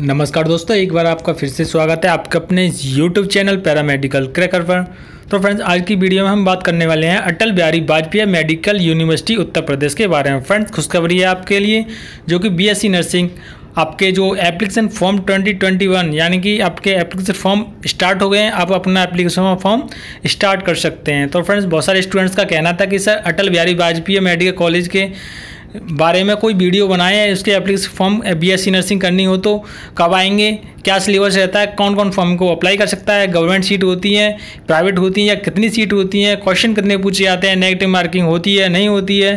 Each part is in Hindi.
नमस्कार दोस्तों, एक बार आपका फिर से स्वागत है आपके अपने इस यूट्यूब चैनल पैरामेडिकल क्रैकर पर। तो फ्रेंड्स, आज की वीडियो में हम बात करने वाले हैं अटल बिहारी वाजपेयी मेडिकल यूनिवर्सिटी उत्तर प्रदेश के बारे में। फ्रेंड्स, खुशखबरी है आपके लिए जो कि बीएससी नर्सिंग आपके जो एप्लीकेशन फॉर्म 2021 यानी कि आपके एप्लीकेशन फॉर्म स्टार्ट हो गए हैं, आप अपना एप्लीकेशन फॉर्म स्टार्ट कर सकते हैं। तो फ्रेंड्स, बहुत सारे स्टूडेंट्स का कहना था कि sir Atal Bihari Vajpayee medical college के बारे में कोई वीडियो बनाए हैं, उसके एप्लीकेशन फॉर्म बीएससी नर्सिंग करनी हो तो कब आएंगे, क्या सिलेबस रहता है, कौन कौन फॉर्म को अप्लाई कर सकता है, गवर्नमेंट सीट होती है, प्राइवेट होती है, या कितनी सीट होती है, क्वेश्चन कितने पूछे जाते हैं, नेगेटिव मार्किंग होती है नहीं होती है,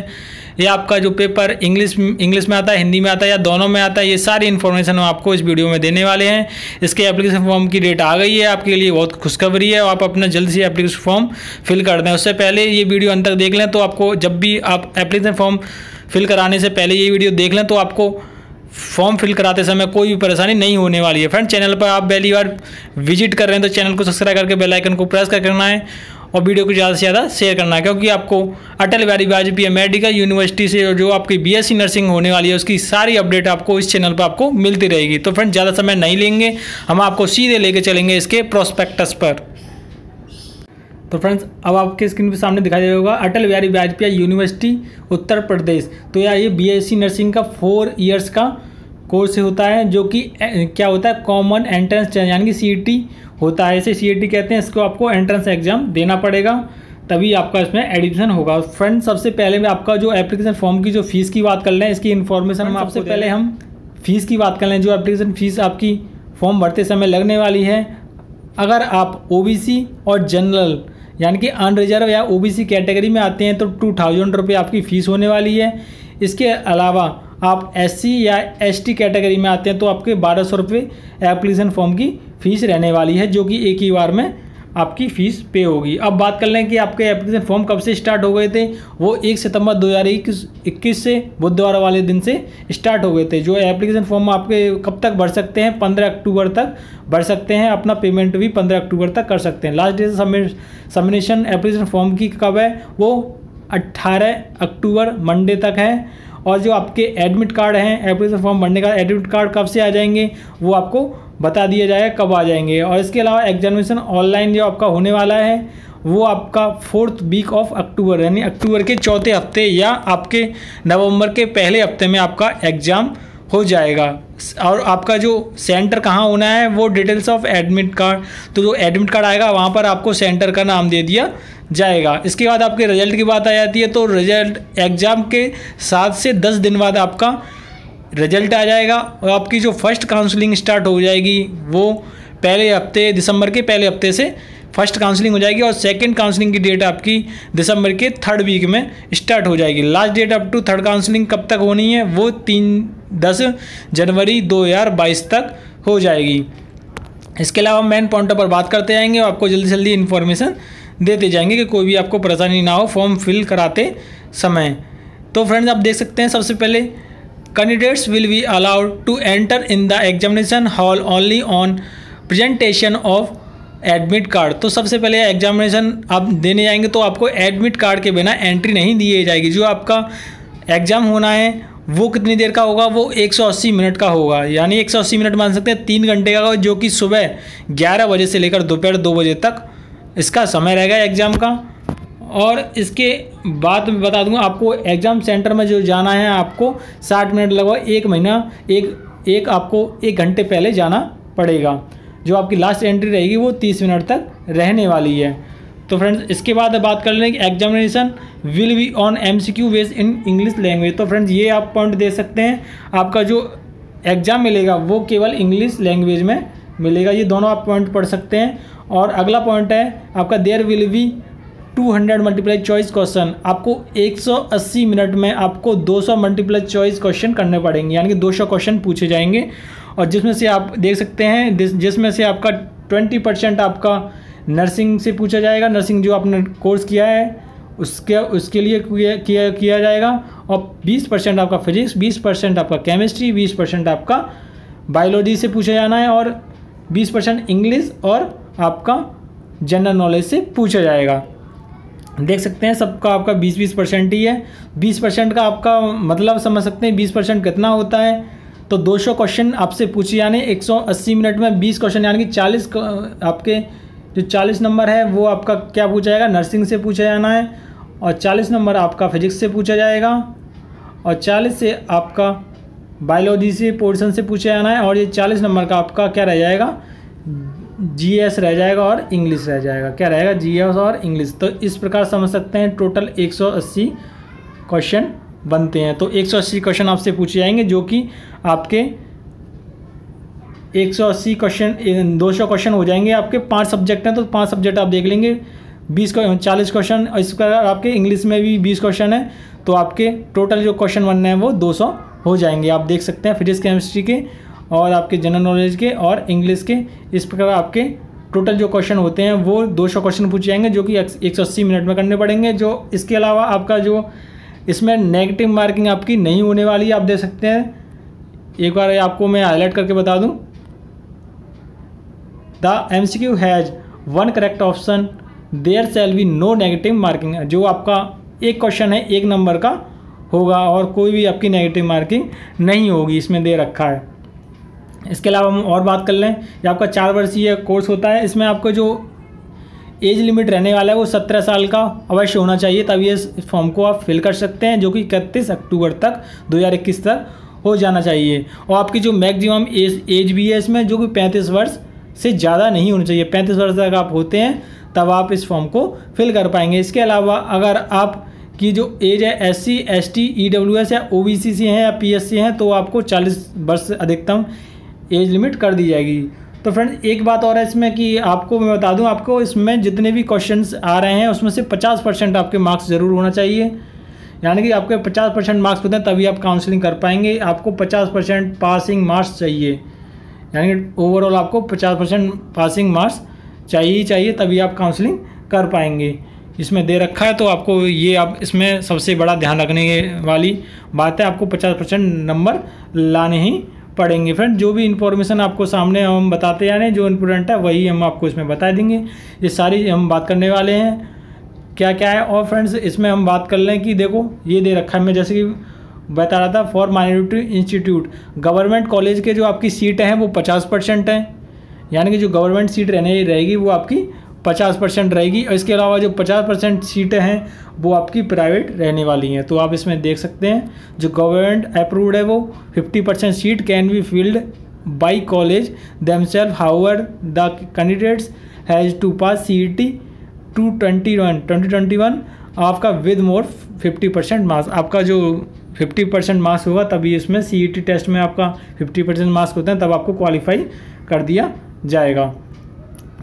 या आपका जो पेपर इंग्लिश में आता है, हिंदी में आता है, या दोनों में आता है, ये सारी इन्फॉर्मेशन हम आपको इस वीडियो में देने वाले हैं। इसके एप्लीकेशन फॉर्म की डेट आ गई है, आपके लिए बहुत खुशखबरी है। आप अपना जल्द से एप्लीकेशन फॉर्म फिल कर दें। उससे पहले ये वीडियो अंत तक देख लें तो आपको, जब भी आप एप्लीकेशन फॉर्म फिल कराने से पहले ये वीडियो देख लें तो आपको फॉर्म फिल कराते समय कोई भी परेशानी नहीं होने वाली है। फ्रेंड, चैनल पर आप पहली बार विजिट कर रहे हैं तो चैनल को सब्सक्राइब करके बेल आइकन को प्रेस करना है और वीडियो को ज़्यादा से ज़्यादा शेयर करना है, क्योंकि आपको अटल बिहारी वाजपेयी मेडिकल यूनिवर्सिटी से जो आपकी बीएससी नर्सिंग होने वाली है उसकी सारी अपडेट आपको इस चैनल पर आपको मिलती रहेगी। तो फ्रेंड, ज़्यादा समय नहीं लेंगे, हम आपको सीधे लेके चलेंगे इसके प्रोस्पेक्टस पर। तो फ्रेंड्स, अब आपके स्क्रीन के सामने दिखाई दे रहा होगा अटल बिहारी वाजपेयी यूनिवर्सिटी उत्तर प्रदेश। तो यार, ये बीएससी नर्सिंग का 4 इयर्स का कोर्स होता है जो कि क्या होता है, कॉमन एंट्रेंस यानी कि सीईटी होता है, इसे सीईटी कहते हैं। इसको आपको एंट्रेंस एग्जाम देना पड़ेगा तभी आपका इसमें एडमिशन होगा। फ्रेंड्स, सबसे पहले मैं आपका जो एप्लीकेशन फॉर्म की जो फीस की बात कर लें, इसकी इन्फॉर्मेशन हम आपसे पहले हम फीस की बात कर लें। जो एप्लीकेशन फ़ीस आपकी फॉर्म भरते समय लगने वाली है, अगर आप ओबीसी और जनरल यानी कि अनरिजर्व या ओबीसी कैटेगरी में आते हैं तो 2000 रुपये आपकी फ़ीस होने वाली है। इसके अलावा आप एससी या एसटी कैटेगरी में आते हैं तो आपके 1200 रुपये एप्लीकेशन फॉर्म की फ़ीस रहने वाली है, जो कि एक ही बार में आपकी फ़ीस पे होगी। अब बात कर लें कि आपके एप्लीकेशन फॉर्म कब से स्टार्ट हो गए थे। वो 1 सितंबर 2021 से बुधवार वाले दिन से स्टार्ट हो गए थे। जो एप्लीकेशन फॉर्म आपके कब तक भर सकते हैं, 15 अक्टूबर तक भर सकते हैं। अपना पेमेंट भी 15 अक्टूबर तक कर सकते हैं। Last date submission application form की कब है, वो 18 अक्टूबर मंडे तक है। और जो आपके एडमिट कार्ड हैं, एप्लीकेशन फॉर्म भरने का एडमिट कार्ड कब से आ जाएंगे वो आपको बता दिया जाएगा कब आ जाएंगे। और इसके अलावा एग्जामिनेशन ऑनलाइन जो आपका होने वाला है वो आपका 4th वीक ऑफ अक्टूबर यानी अक्टूबर के चौथे हफ्ते या आपके नवंबर के पहले हफ्ते में आपका एग्ज़ाम हो जाएगा। और आपका जो सेंटर कहाँ होना है वो डिटेल्स ऑफ एडमिट कार्ड, तो जो एडमिट कार्ड आएगा वहाँ पर आपको सेंटर का नाम दे दिया जाएगा। इसके बाद आपके रिजल्ट की बात आ जाती है, तो रिजल्ट एग्ज़ाम के 7 से 10 दिन बाद आपका रिजल्ट आ जाएगा। और आपकी जो फर्स्ट काउंसलिंग स्टार्ट हो जाएगी वो पहले हफ्ते, दिसंबर के पहले हफ्ते से फर्स्ट काउंसलिंग हो जाएगी। और सेकंड काउंसलिंग की डेट आपकी दिसंबर के 3rd वीक में स्टार्ट हो जाएगी। Last date up to 3rd counselling कब तक होनी है, वो 10 जनवरी 2022 तक हो जाएगी। इसके अलावा मेन पॉइंट पर बात करते जाएंगे और आपको जल्दी जल्दी इन्फॉर्मेशन देते जाएंगे कि कोई भी आपको परेशानी ना हो फॉर्म फिल कराते समय। तो फ्रेंड्स, आप देख सकते हैं सबसे पहले candidates will be allowed to enter in the examination hall only on presentation of admit card. तो सबसे पहले एग्जामिनेशन आप देने जाएंगे तो आपको एडमिट कार्ड के बिना एंट्री नहीं दी जाएगी। जो आपका एग्ज़ाम होना है वो कितनी देर का होगा, वो 180 मिनट का होगा, यानी 180 मिनट मान सकते हैं 3 घंटे का, जो कि सुबह 11 बजे से लेकर दोपहर 2 बजे तक इसका समय रहेगा एग्ज़ाम का। और इसके बाद मैं बता दूंगा आपको एग्ज़ाम सेंटर में जो जाना है आपको 60 मिनट लगभग एक घंटे पहले जाना पड़ेगा। जो आपकी लास्ट एंट्री रहेगी वो 30 मिनट तक रहने वाली है। तो फ्रेंड्स, इसके बाद बात कर लें कि examination will be on MCQ based in English language. तो फ्रेंड्स, ये आप पॉइंट देख सकते हैं, आपका जो एग्ज़ाम मिलेगा वो केवल इंग्लिश लैंग्वेज में मिलेगा। ये दोनों आप पॉइंट पढ़ सकते हैं। और अगला पॉइंट है आपका there will be 200 multiply choice question. आपको 180 मिनट में आपको 200 मल्टीप्लाई चॉइस क्वेश्चन करने पड़ेंगे, यानी कि 200 क्वेश्चन पूछे जाएंगे। और जिसमें से आप देख सकते हैं, जिसमें से आपका 20% आपका नर्सिंग से पूछा जाएगा, नर्सिंग जो आपने कोर्स किया है उसके लिए किया जाएगा। और 20% आपका फिजिक्स, 20% आपका केमिस्ट्री, 20% आपका बायोलॉजी से पूछा जाना है, और 20% इंग्लिश और आपका जनरल नॉलेज से पूछा जाएगा। देख सकते हैं सबका आपका 20-20% ही है। 20% का आपका मतलब समझ सकते हैं 20% कितना होता है, तो 200 क्वेश्चन आपसे पूछे यानी 180 मिनट में 20 क्वेश्चन यानी कि 40 आपके जो 40 नंबर है वो आपका क्या पूछा जाएगा, नर्सिंग से पूछा जाना है, और 40 नंबर आपका फिजिक्स से पूछा जाएगा, और 40 से आपका बायोलॉजी से पोर्शन से पूछा जाना है, और ये 40 नंबर का आपका क्या रह जाएगा, जीएस रह जाएगा और इंग्लिश रह जाएगा, क्या रहेगा जीएस और इंग्लिश। तो इस प्रकार समझ सकते हैं टोटल 180 क्वेश्चन बनते हैं। तो 180 क्वेश्चन आपसे पूछे जाएंगे जो कि आपके 180 क्वेश्चन 200 क्वेश्चन हो जाएंगे। आपके 5 सब्जेक्ट हैं तो 5 सब्जेक्ट आप देख लेंगे, 40 क्वेश्चन, और इस प्रकार आपके इंग्लिश में भी 20 क्वेश्चन हैं, तो आपके टोटल जो क्वेश्चन बनने हैं वो 200 हो जाएंगे। आप देख सकते हैं फिजिक्स केमिस्ट्री के और आपके जनरल नॉलेज के और इंग्लिश के, इस प्रकार आपके टोटल जो क्वेश्चन होते हैं वो 200 क्वेश्चन पूछे जाएंगे जो कि 180 मिनट में करने पड़ेंगे। जो इसके अलावा आपका जो इसमें नेगेटिव मार्किंग आपकी नहीं होने वाली है, आप देख सकते हैं। एक बार आपको मैं हाईलाइट करके बता दूं, the MCQ has one correct option, there shall be no negative marking. जो आपका एक क्वेश्चन है 1 नंबर का होगा और कोई भी आपकी नेगेटिव मार्किंग नहीं होगी, इसमें दे रखा है। इसके अलावा हम और बात कर लें, ये आपका 4 वर्षीय कोर्स होता है, इसमें आपको जो एज लिमिट रहने वाला है वो 17 साल का अवश्य होना चाहिए, तब ये फॉर्म को आप फिल कर सकते हैं, जो कि 31 अक्टूबर तक 2021 तक हो जाना चाहिए। और आपकी जो मैक्सिमम एज भी है इसमें, जो कि 35 वर्ष से ज़्यादा नहीं होनी चाहिए, 35 वर्ष तक आप होते हैं तब आप इस फॉर्म को फिल कर पाएंगे। इसके अलावा अगर आप कि जो एज है SC ST EWS या OBC से हैं या PSC हैं तो आपको 40 वर्ष अधिकतम एज लिमिट कर दी जाएगी। तो फ्रेंड्स एक बात और है इसमें कि आपको मैं बता दूं, आपको इसमें जितने भी क्वेश्चंस आ रहे हैं उसमें से 50% आपके मार्क्स ज़रूर होना चाहिए, यानी कि आपके 50% मार्क्स होते हैं तभी आप काउंसलिंग कर पाएंगे। आपको 50% पासिंग मार्क्स चाहिए, यानी कि ओवरऑल आपको 50% पासिंग मार्क्स चाहिए तभी आप काउंसलिंग कर पाएंगे, इसमें दे रखा है। तो आपको ये आप इसमें सबसे बड़ा ध्यान रखने वाली बात है, आपको 50% नंबर लाने ही पड़ेंगे। फ्रेंड जो भी इन्फॉर्मेशन आपको सामने हम बताते जा रहे हैं, जो इम्पोर्टेंट है वही हम आपको इसमें बता देंगे, ये सारी हम बात करने वाले हैं क्या क्या है। और फ्रेंड्स इसमें हम बात कर लें कि देखो ये दे रखा है, मैं जैसे कि बता रहा था for minority institute government college के जो आपकी सीटें हैं वो 50% हैं, यानी कि जो गवर्नमेंट सीट रहेगी वो आपकी 50% रहेगी, और इसके अलावा जो 50% सीटें हैं वो आपकी प्राइवेट रहने वाली हैं। तो आप इसमें देख सकते हैं जो गवर्नमेंट अप्रूव्ड है वो 50% seat can be filled by college themselves, however the candidates has to pass CET 2021 आपका विद मोर 50% मार्क्स। आपका जो 50% मार्क्स होगा तभी इसमें CET टेस्ट में आपका 50% मार्क्स होते हैं, तब आपको क्वालिफाई कर दिया जाएगा।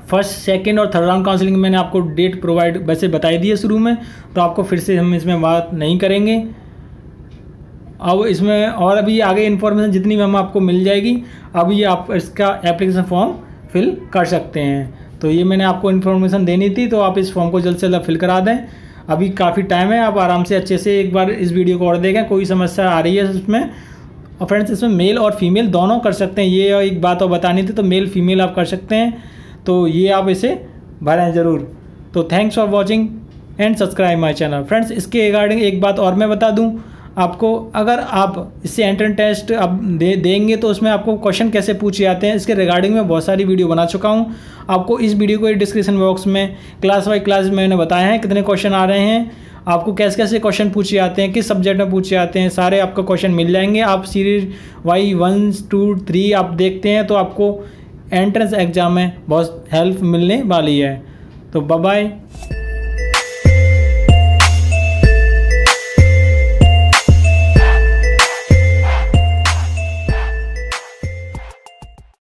फर्स्ट, सेकंड और थर्ड राउंड काउंसलिंग मैंने आपको डेट प्रोवाइड वैसे बताई दी है शुरू में, तो आपको फिर से हम इसमें बात नहीं करेंगे। अब इसमें और अभी आगे इन्फॉर्मेशन जितनी भी हम आपको मिल जाएगी, अब ये आप इसका एप्लीकेशन फॉर्म फिल कर सकते हैं। तो ये मैंने आपको इन्फॉर्मेशन देनी थी, तो आप इस फॉर्म को जल्द से जल्द फिल करा दें, अभी काफ़ी टाइम है। आप आराम से अच्छे से एक बार इस वीडियो को और देखें, कोई समस्या आ रही है इसमें। और फ्रेंड्स इसमें मेल और फीमेल दोनों कर सकते हैं, ये एक बात और बतानी थी, तो मेल फीमेल आप कर सकते हैं, तो ये आप इसे भरें ज़रूर। तो thanks for watching and subscribe my channel. Friends इसके रिगार्डिंग एक बात और मैं बता दूं आपको, अगर आप इससे एंट्रेंस टेस्ट आप देंगे तो उसमें आपको क्वेश्चन कैसे पूछे जाते हैं इसके रिगार्डिंग मैं बहुत सारी वीडियो बना चुका हूं। आपको इस वीडियो को डिस्क्रिप्शन बॉक्स में क्लास बाई क्लास मैंने बताया है कितने क्वेश्चन आ रहे हैं, आपको कैसे कैसे क्वेश्चन पूछे जाते हैं, किस सब्जेक्ट में पूछे जाते हैं, सारे आपको क्वेश्चन मिल जाएंगे। आप सीरीज वाई 1, 2, 3 आप देखते हैं तो आपको एंट्रेंस एग्ज़ाम में बहुत हेल्प मिलने वाली है। तो बाय बाय।